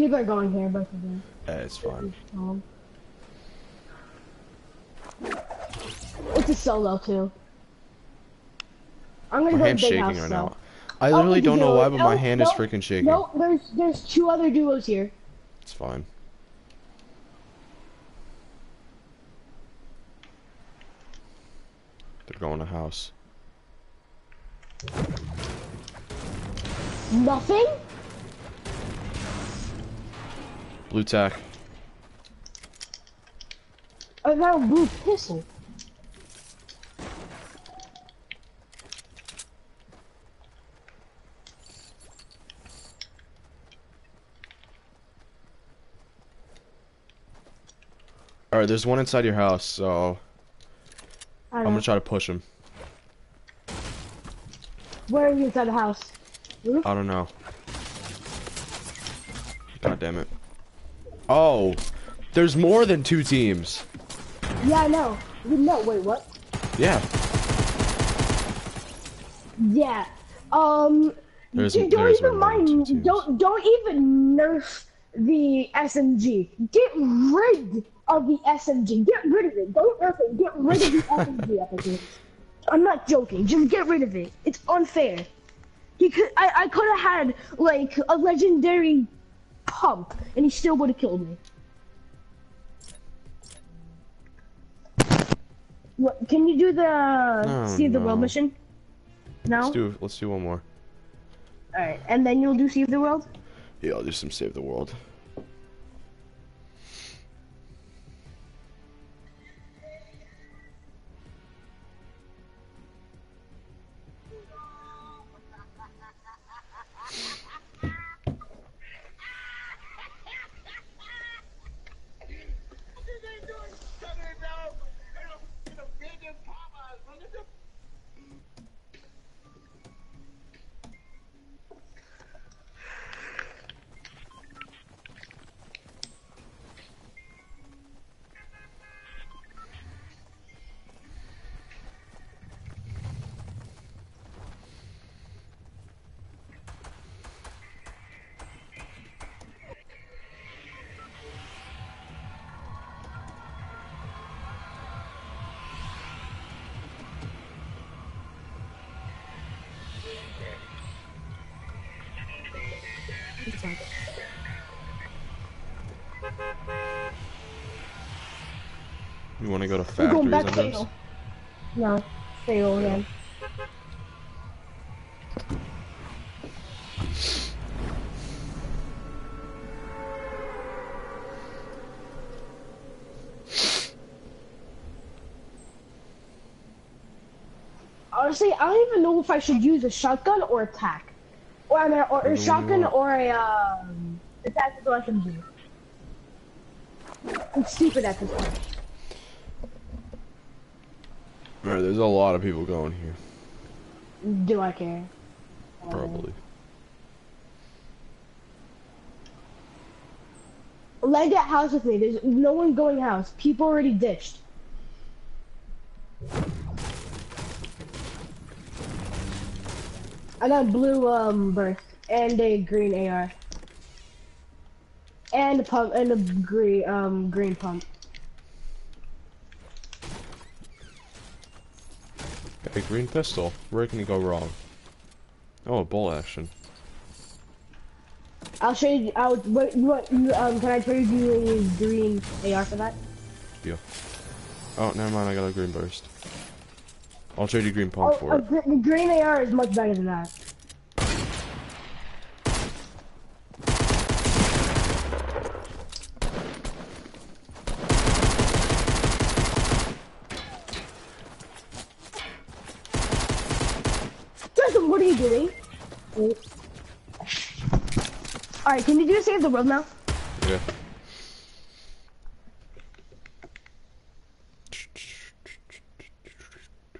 People are going here, both of them. It's fine. It's a solo too. I'm gonna go big house right now. I literally don't know why, but my hand is freaking shaking. No, there's two other duos here. It's fine. They're going to house. Nothing? Blue tack. I got a blue pistol. Alright, there's one inside your house, so I'm gonna try to push him. Where are you inside the house? Oof. I don't know. God damn it. Oh, there's more than two teams. Yeah, I know. No, wait, what? Yeah. Yeah. Dude, don't even mind. Don't even nerf the SMG. Get rid of the SMG. Get rid of it. Don't nerf it. Get rid of the SMG. I'm not joking. Just get rid of it. It's unfair. He could. I could have had like a legendary pump, and he still would have killed me. What? Can you do the Save the World mission? No. Let's do one more. All right, and then you'll do Save the World. Yeah, I'll do some Save the World. You want to go to factories? We're going back fail. No, fail again. Honestly, I don't even know if I should use a shotgun or a tack. Or a shotgun or a tactical SMG. I'm stupid at this point. Alright, there's a lot of people going here. Do I care? Probably. Leg that house with me. There's no one going house. People already ditched. I got a blue burst and a green AR. And a pump and a green green pump. Got a green pistol. Where can you go wrong? Oh, a bolt action. I'll show you. Can I trade you a green AR for that? Yeah. Oh, never mind. I got a green burst. I'll trade you green pump for it. The green AR is much better than that. Justin, what are you doing? Alright, can you do Save the World now? Yeah.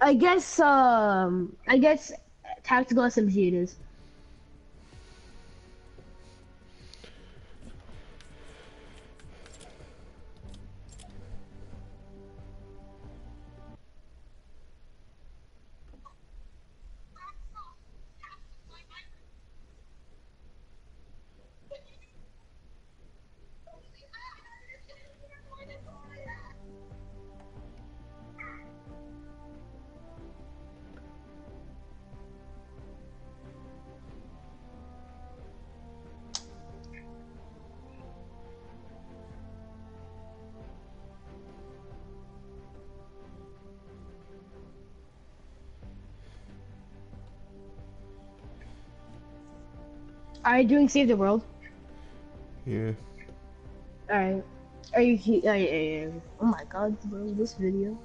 I guess tactical SMG it is. Are you doing Save the World? Yeah. Alright. Are you? Oh my God, bro! This video.